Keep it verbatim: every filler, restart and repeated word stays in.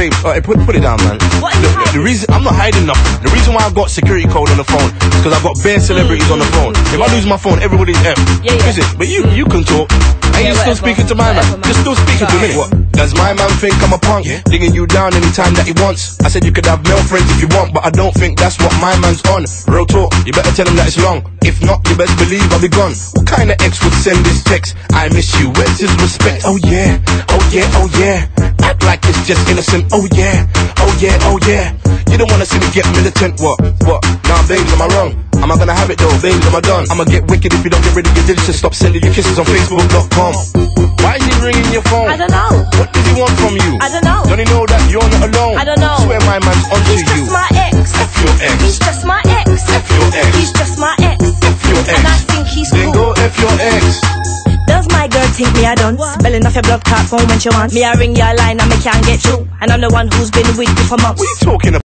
babe, alright, put put it down, man. What are you hiding? The reason I'm not hiding nothing. The reason why I got security code on the phone is because I got bare celebrities mm. on the phone. If yeah. I lose my phone, everybody's F. Yeah, yeah. Is it? But you you can talk. And yeah, you're still speaking to my whatever, man. man. You're still speaking Sorry. to me. What? Does my man think I'm a punk? Yeah. Digging you down anytime that he wants. I said you could have male friends if you want, but I don't think that's what my man's on. Real talk, you better tell him that it's long. If not, you best believe I'll be gone. What kind of ex would send this text? I miss you, where's his respect? Oh yeah, oh yeah, oh yeah. Act like it's just innocent. Oh yeah, oh yeah, oh yeah. You don't wanna see me get militant. What, what? Nah, babes, am I wrong? Am I gonna have it though, babes, am I done? I'ma get wicked if you don't get rid of your digits. Stop sending you kisses on Facebook dot com. Why is he ringing your phone? I don't know. What did he want from you? I don't know. Don't he know that you're not alone? I don't know. I swear my man's onto you. He's just my ex. F your ex. He's just my ex. F your ex. He's just my ex. F your ex. And I think he's cool. Then go F your ex. Does my girl think me I done? Spelling off your blood card phone when she wants. Me I ring your line and me can't get through. And I'm the one who's been with you for months. What are you talking about?